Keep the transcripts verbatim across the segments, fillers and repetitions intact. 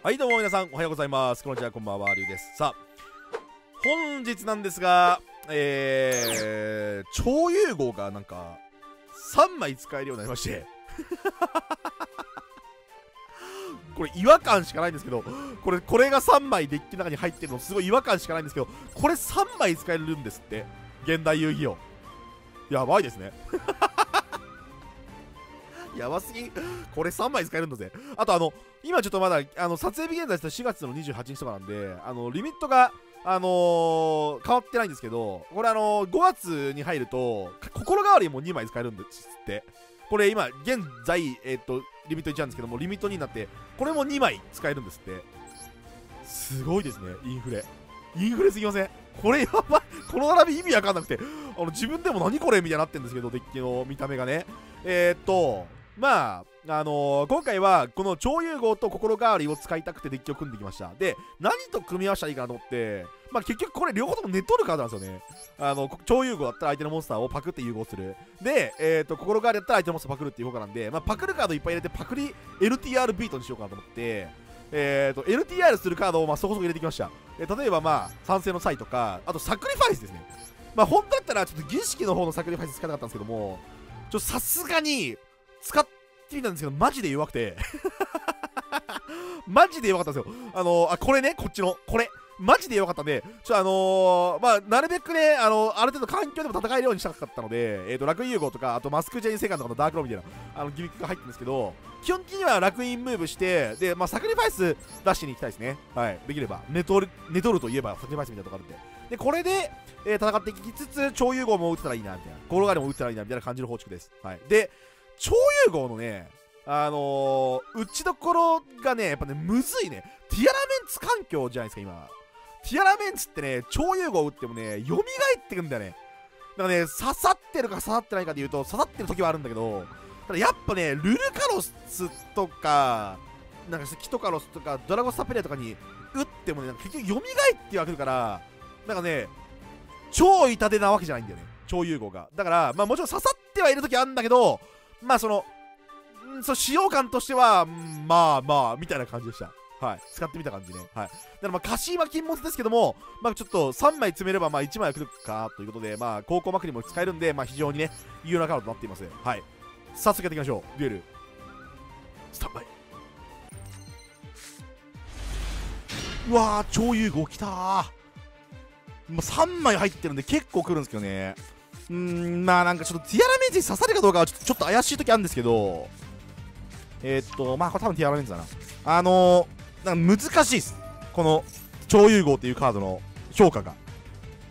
はいどうも皆さんおはようございます。こんにちは、こんばんは、りゅうです。さあ、本日なんですが、えー、超融合がなんか、さんまい使えるようになりまして。これ違和感しかないんですけど、これ、これがさんまいデッキの中に入ってるの、すごい違和感しかないんですけど、これさんまい使えるんですって。現代遊戯王。やばいですね。やばすぎん。これさんまい使えるんだぜ。あとあの、今ちょっとまだ、あの撮影日現在したしがつのにじゅうはちにちとかなんで、あの、リミットが、あのー、変わってないんですけど、これあのー、ごがつに入ると、心変わりもにまい使えるんですって。これ今、現在、えー、っと、リミットいちなんですけども、リミットにになって、これもにまい使えるんですって。すごいですね、インフレ。インフレすぎません？これやばい。この並び意味わかんなくて、あの、自分でも何これみたいになってるんですけど、デッキの見た目がね。えー、っと、まあ、あのー、今回はこの超融合と心変わりを使いたくてデッキを組んできました。で、何と組み合わせたらいいかなと思って、まあ結局これ両方とも寝取るカードなんですよね。あの、超融合だったら相手のモンスターをパクって融合する。で、えー、っと、心変わりだったら相手のモンスターをパクるっていう方なんで、まあパクるカードいっぱい入れてパクリ エルティーアール ビートにしようかなと思って、えー、っと、エルティーアール するカードをまあそこそこ入れてきました。えー、例えばまあ、賛成の際とか、あとサクリファイスですね。まあ本当だったらちょっと儀式の方のサクリファイス使いたかったんですけども、ちょっとさすがに、使ってみたんですけど、マジで弱くて。マジで弱かったんですよ。あのー、あ、これね、こっちの、これ。マジで弱かったんで、ちょっとあのー、まあ、なるべくね、あのー、ある程度環境でも戦えるようにしたかったので、えっと、楽融合とか、あとマスク・ジェイン・セカンドとかのダークローみたいな、あの、ギミックが入ってるんですけど、基本的には楽院ムーブして、で、まあ、サクリファイス出しに行きたいですね。はい。できれば。寝取る、寝取るといえばサクリファイスみたいなとこあるんで。で、これで、えー、戦っていきつつ、超融合も打てたらいいな、みたいな。ゴロガリも打てたらいいな、みたいな感じの構築です。はい。で、超融合のね、あのー、打ちどころがね、やっぱね、むずいね。ティアラメンツ環境じゃないですか、今。ティアラメンツってね、超融合打ってもね、蘇ってくんだよね。だからね、刺さってるか刺さってないかで言うと、刺さってる時はあるんだけど、ただやっぱね、ルルカロスとか、なんかキトカロスとか、ドラゴンサペレとかに打ってもね、結局蘇ってはくるから、なんかね、超痛手なわけじゃないんだよね、超融合が。だから、まあもちろん刺さってはいる時あるんだけど、まあその、んそう使用感としては、まあまあ、みたいな感じでした。はい。使ってみた感じね。はい。だからまあ、カシーマ禁物ですけども、まあちょっとさんまい詰めれば、まあいちまいはくるかということで、まあ、高校まくりも使えるんで、まあ非常にね、有用なカードとなっています。はい。早速やっていきましょう。デュエル、スタンバイ。うわー、超融合きたー。まあ、さんまい入ってるんで結構くるんですけどね。うーん、まあなんかちょっとティアラメンズに刺さるかどうかはちょっと、ちょっと怪しい時あるんですけど、えー、っと、まあこれ多分ティアラメンズだな。あのー、なんか難しいっす。この超融合っていうカードの評価が。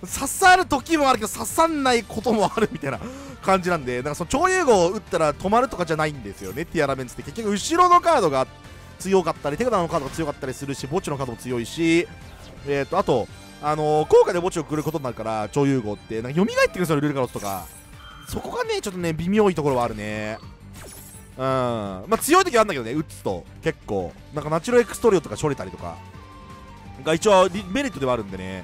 刺さる時もあるけど、刺さんないこともあるみたいな感じなんで、なんかその超融合を打ったら止まるとかじゃないんですよね、ティアラメンズって。結局後ろのカードが強かったり、手札のカードが強かったりするし、墓地のカードも強いし、えー、っと、あと、あのー、効果で墓地をくることになるから、超融合って、なんか蘇ってくるんですよ、ルルカロスとか。そこがね、ちょっとね、微妙いところはあるね。うん。まあ、強い時はあるんだけどね、打つと、結構。なんか、ナチュラルエクストリオとか処理たりとか。が一応、メリットではあるんでね。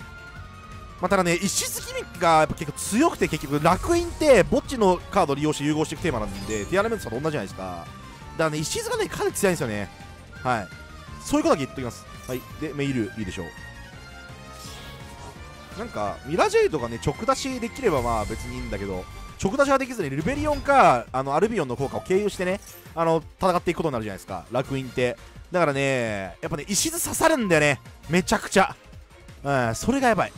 まあ、ただね、石突きがやっぱ結構強くて、結局、楽園って、墓地のカードを利用して融合していくテーマなんで、ティアラメントさんと同じじゃないですか。だからね、石突きがね、かなり強いんですよね。はい。そういうことだけ言っときます。はい。で、メイル、いいでしょう。なんか、ミラジェイドがね、直出しできればまあ別にいいんだけど、直出しはできずに、ルベリオンか、あの、アルビオンの効果を経由してね、あの、戦っていくことになるじゃないですか、楽園って。だからね、やっぱね、石津刺さるんだよね。めちゃくちゃ。うん、それがやばい。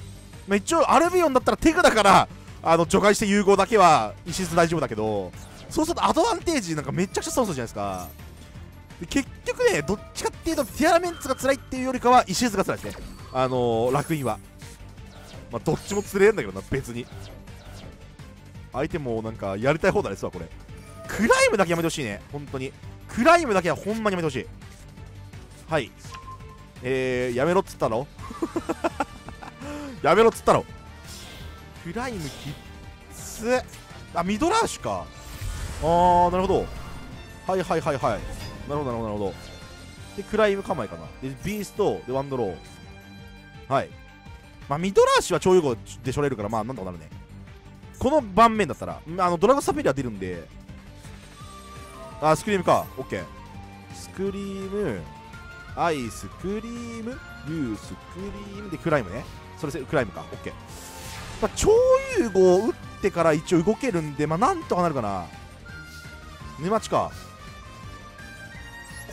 まあ、一応、アルビオンだったらテグだから、あの、除外して融合だけは、石津大丈夫だけど、そうするとアドバンテージなんかめちゃくちゃ損するじゃないですか。で結局ね、どっちかっていうと、ティアラメンツが辛いっていうよりかは、石津が辛いですね。あのー、楽園は。まあどっちも釣れるんだけどな、別に。相手もなんかやりたい放題ですわ、これ。クライムだけやめてほしいね、本当に。クライムだけはほんまにやめてほしい。はい。えー、やめろっつったろやめろっつったろ。クライムきっつ。あ、ミドラーシュか。あー、なるほど。はいはいはいはい。なるほど、なるほど、なるほど。で、クライム構えかな。で、ビースト、で、ワンドロー。はい。まあ、ミドラーシュは超融合でしょれるから、まあ、なんとかなるね。この盤面だったら、あの、ドラゴンサペリア出るんで、あ、スクリームか。オッケー。スクリーム、アイスクリーム、ユースクリームでクライムね。それでクライムか、オッケー。まあ、超融合を打ってから一応動けるんで、まあ、なんとかなるかな。沼地か。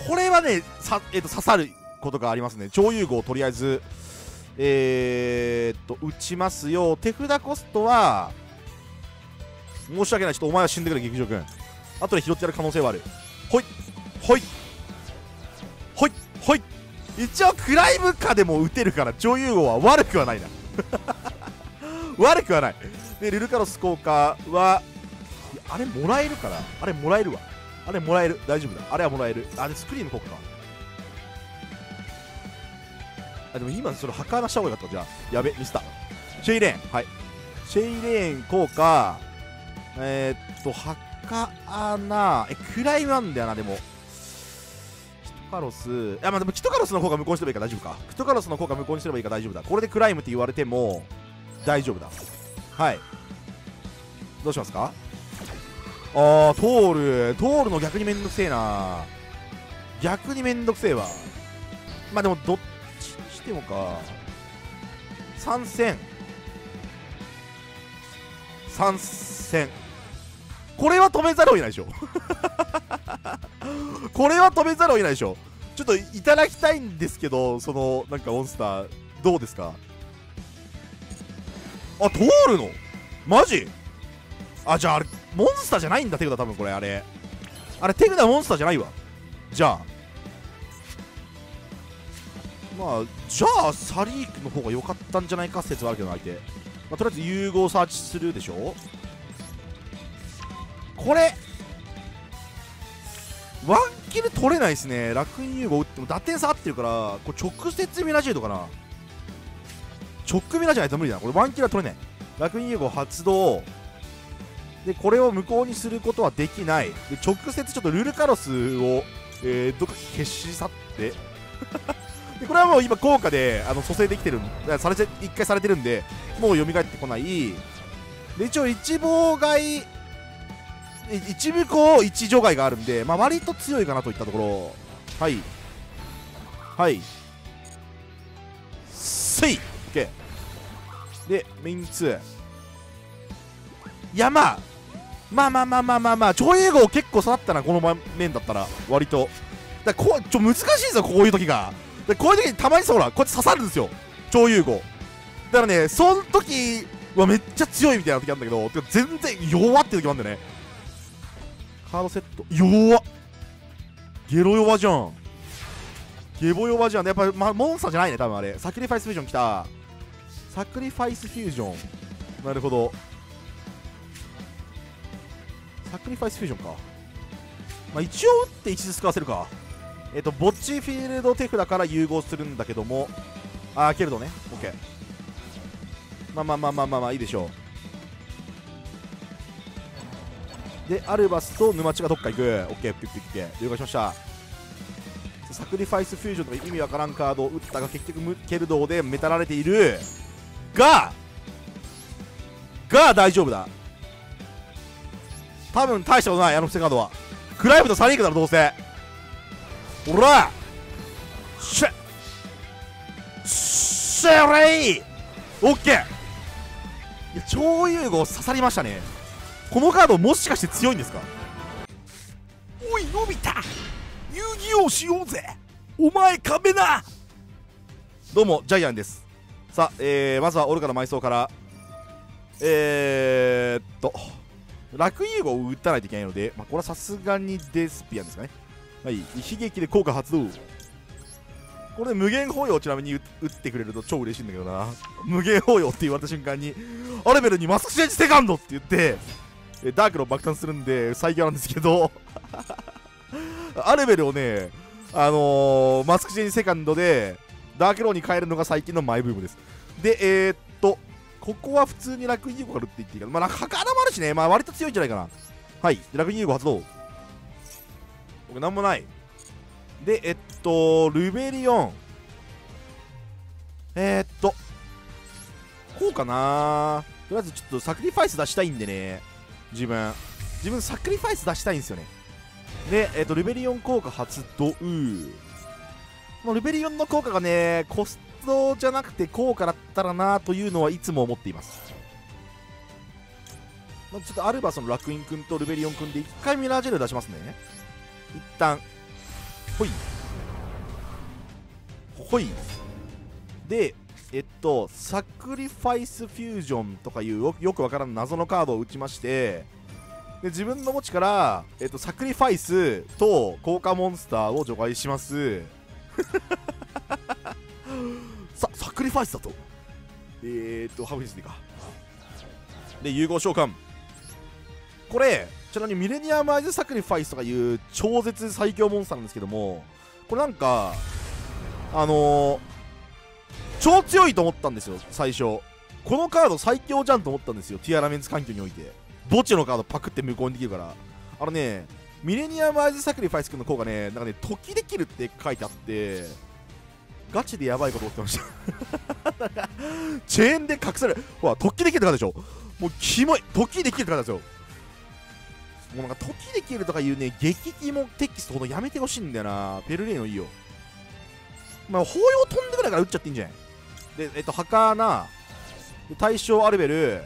これはね、さ、えー、と刺さることがありますね。超融合をとりあえず、えー、っと、打ちますよ。手札コストは、申し訳ない。ちょっとお前は死んでくれ、劇場君。後で拾ってやる可能性はある。ほい、ほい。ほいほい、一応クライム下でも打てるから超融合は悪くはないな悪くはないで、ルルカロス効果はあれもらえるから、あれもらえるわ、あれもらえる、大丈夫だ、あれはもらえる。あれスクリーム効果か。あ、でも今それ破壊なした方がよかった。じゃあやべ、ミスった。シェイレーン、はい、シェイレーン効果、えー、っと破壊な、えクライムなんだよな。でもキトカロス、いやまあでもキトカロスの効果無効にすればいいから大丈夫か。キトカロスの効果無効にすればいいから大丈夫だ。これでクライムって言われても大丈夫だ。はい、どうしますか。あー、通る通るの逆にめんどくせえな、逆にめんどくせえわ。まあでもどっちにしてもか。参戦参戦、これは止めざるを得ないでしょこれは止めざるを得ないでしょ。ちょっといただきたいんですけど、そのなんかモンスターどうですか。あ、通るのマジ。あ、じゃああれモンスターじゃないんだ手札、多分これあれあれ手札モンスターじゃないわ。じゃあまあじゃあサリークの方が良かったんじゃないか説はあるけど、相手、まあ、とりあえず融合サーチするでしょ。これワンキル取れないですね。楽園融合打っても打点差合ってるから、これ直接ミラジェードかな。直ミラじゃないと無理だなこれ。ワンキルは取れない。楽園融合発動で、これを無効にすることはできない。で直接ちょっとルルカロスを、えー、どっか消し去ってでこれはもう今効果であの蘇生できてる、されて一回されてるんでもう蘇ってこない。で一応一妨害、一無効一除外があるんで、まあ、割と強いかなといったところ。はいはいスイッ、OK でメインツー。いやまあまあまあまあまあまあまあ超融合結構刺さったな、この場面だったら割とだこちょ難しいぞ、こういう時が。でこういう時にたまにさ、ほらこうやって刺さるんですよ超融合だからね。その時はめっちゃ強いみたいな時あるんだけど、てか全然弱って時もあるんだよね。カードセット弱っ、ゲロ弱じゃん、ゲボ弱じゃん。やっぱり、ま、モンスターじゃないね多分あれ。サクリファイスフュージョンきた、サクリファイスフュージョン、なるほどサクリファイスフュージョンか。まあ、一応打っていちずつ食わせるか。えっとぼっちフィールド手札から融合するんだけども、あーけれどね、 OK、 まあまあまあまあまあまあいいでしょう。で、アルバスと沼地がどっか行く。オッケー、ピュッピュッピュッ、了解しました。サクリファイスフュージョンとか意味わからんカードを打ったが、結局ケルドーでメタられているがが大丈夫だ、多分大したことない。あの伏せカードはクライムとサリークだろどうせ。おらシェシェレイ、オッケー。いや超融合刺さりましたね。このカードもしかして強いんですか。おいのび太、遊戯王しようぜ、お前壁だ。どうもジャイアンです。さあ、えー、まずはオルカの埋葬からえー、っと楽融合を打たないといけないので、まあ、これはさすがにデスピアンですかね。はい、悲劇で効果発動。これで無限包容をちなみに打ってくれると超嬉しいんだけどな。無限包容って言われた瞬間にアレベルにマスクチェンジセカンドって言ってダークの爆誕するんで最強なんですけどアレベルをね、あのー、マスクチェンジセカンドでダークローに変えるのが最近のマイブームです。で、えー、っとここは普通に楽融合があるって言っていいから、まあ博多もあるしね、まあ割と強いんじゃないかな。はい、楽融合発動。僕なんもない。で、えっとルベリオン、えー、っとこうかな。とりあえずちょっとサクリファイス出したいんでね、自分自分サクリファイス出したいんですよね。で、えっとルベリオン効果発動。もうルベリオンの効果がね、コストじゃなくて効果だったらなというのはいつも思っています。ちょっとアルバスの楽園君とルベリオン君でいっかいミラージェル出しますね。一旦ほいほいで、えっとサクリファイスフュージョンとかいうよくわからん謎のカードを打ちまして、で自分の墓地から、えっと、サクリファイスと効果モンスターを除外します。さサクリファイスだとえー、っとハブヒスでかで融合召喚、これちなみにミレニアムアイズサクリファイスとかいう超絶最強モンスターなんですけども、これなんかあのー、超強いと思ったんですよ最初。このカード最強じゃんと思ったんですよ、ティアラメンツ環境において。墓地のカードパクって無効にできるから。あのね、ミレニアムアイズサクリファイス君の効果ね、なんかね時できるって書いてあって、ガチでやばいこと起きてました。チェーンで隠せる、ほら時できるって書いてあるでしょ。もうキモい、時できるって書いてあるんですよ。もうなんか時できるとかいうね激キモテキストほどやめてほしいんだよな。ペルレーのいいよ。まあ、抱擁飛んでくらいから打っちゃっていいんじゃないで、えっと、儚で対象アルベル。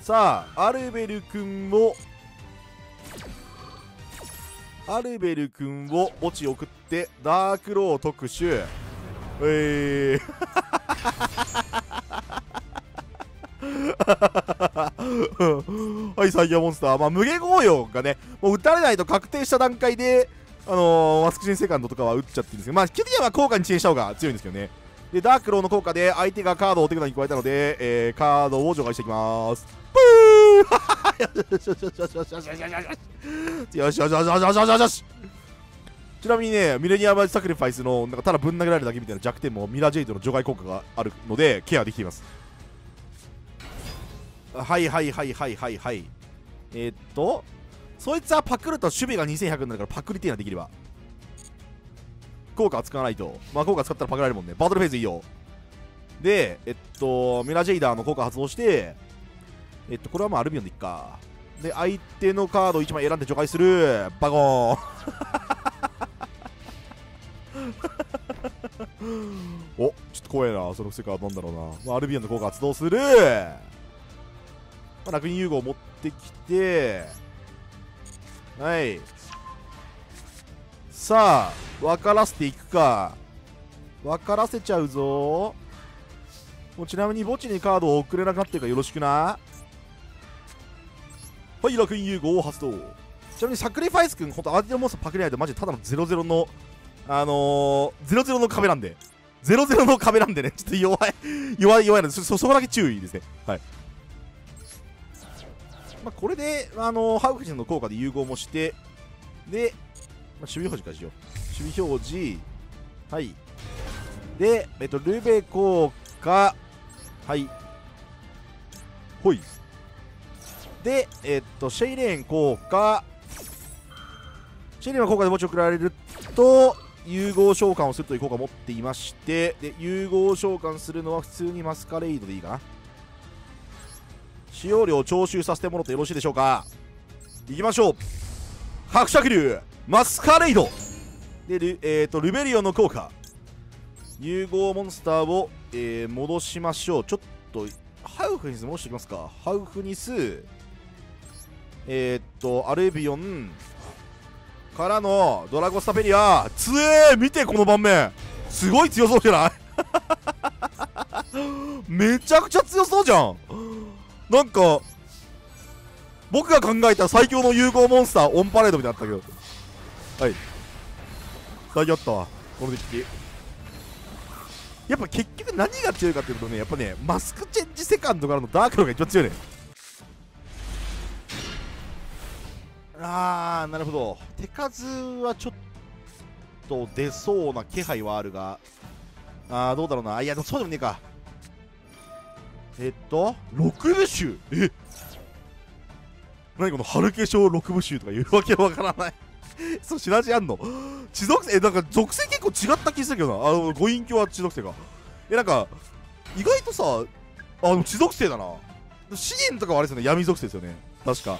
さあ、アルベル君を、アルベル君を墓地送って、ダークロー特殊。えー。はい、最強モンスター。まあ、無限紅葉がね、もう撃たれないと確定した段階で、あのー、マスクシンセカンドとかは打っちゃってるんですけど、まあ、キュリアは効果に遅延した方が強いんですけどね。で、ダークローの効果で相手がカードを手札に加えたので、えー、カードを除外していきまーす。プーよしよしよしよしよしよしよしよしよしよしよしよしよしよし。ちなみにね、ミレニアム・サクリファイスの、なんかただぶん投げられるだけみたいな弱点もミラージェイドの除外効果があるので、ケアできています。はいはいはいはいはいはい。えー、っと、そいつはパクると守備がにせんひゃくになるからパクリティーナできれば。効果は使わないと。まあ効果使ったらパクられるもんね。バトルフェーズいいよ。で、えっと、ミラージェイダーの効果発動して、えっと、これはまあアルビオンでいっか。で、相手のカードをいちまい選んで除外する。バゴーン。お、ちょっと怖いな。その癖かなんだろうな。まあ、アルビオンの効果発動する。まあ、楽園融合を持ってきて、はい。さあ、分からせていくか。分からせちゃうぞ。もうちなみに墓地にカードを送れなくなってるからよろしくな。はい、楽園融合を発動。ちなみにサクリファイス君、ほんとアーティオモンスターパクれないとマジでただのゼロゼロの、あのー、ゼロゼロの壁なんで。ゼロゼロの壁なんでね、ちょっと弱い、弱い、弱いので、そ、そこだけ注意ですね。はい。まあこれで、あのー、ハウフジンの効果で融合もして、で、まあ、守備表示からしよう。守備表示。はい。で、えっと、ルベ効果。はい。ほい。で、えっと、シェイレーン効果。シェイレーンの効果で墓地を送られると、融合召喚をするという効果を持っていまして、で、融合召喚するのは普通にマスカレイドでいいかな。使用量を徴収させてもらってよろしいでしょうか。いきましょう。伯爵竜マスカレイドで、ル、えー、とルベリオンの効果、融合モンスターを、えー、戻しましょう。ちょっとハウフニス戻していきますか。ハウフニス、えー、っとアルビオンからのドラゴスタペリア。つえー、見てこの盤面、すごい強そうじゃない？めちゃくちゃ強そうじゃん。なんか、僕が考えた最強の融合モンスターオンパレードみたいになったけど。はい。最強だったわ、このデッキ。やっぱ結局何が強いかっていうとね、やっぱね、マスクチェンジセカンドからのダークローが一番強いね。あー、なるほど。手数はちょっと出そうな気配はあるが、あー、どうだろうな。いや、でもそうでもねえか。えっと、ろく部衆、え何この春化粧ろく部衆とか言うわけわからない。そう、シナジーあんの地属性、え、なんか属性結構違った気するけどな。あの、ご隠居は地属性か。え、なんか、意外とさ、あの、地属性だな。資源とかはあれですよね、闇属性ですよね。確か。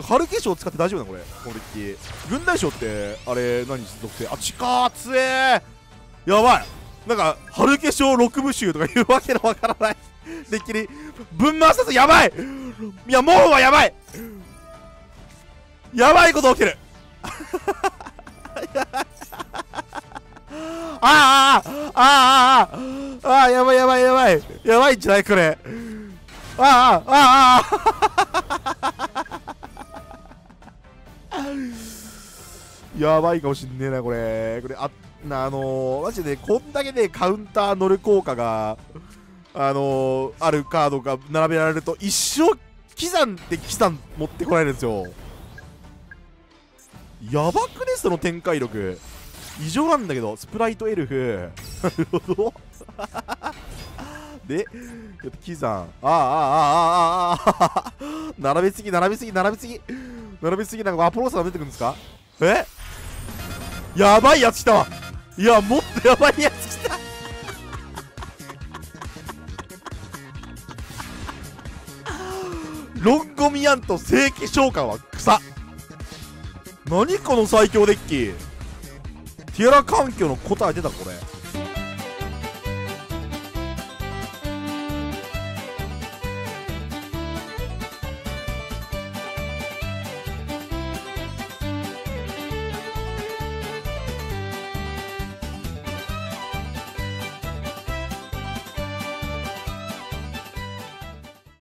春化粧使って大丈夫なのこれ攻撃。軍大将ってあれ何属性、あちかーつえー、やばい。なんか春化粧ろく部衆とかいうわけのわからないデッキにぶん回したぞ。やばい、いやもうはやばい、やばいこと起きるあーあーあーあーあーやばいやばいやばいやばいんじゃないこれ。ああああやばいかもしんねえなこれ。これあなあのー、マジでこんだけねカウンター乗る効果があのー、あるカードが並べられると一生刻んで刻ん持ってこられるんですよ。やばくねその展開力異常なんだけど。スプライトエルフなるほどでキザン、ああああああああ並べすぎ並べすぎ並べすぎ並べすぎ。なんかアポローサが出てくるんですか。えやばいやつ来たわ。いやもっとやばいやつ来たロンゴミアンと正規召喚は草。何この最強デッキ。ティアラ環境の答え出たこれ。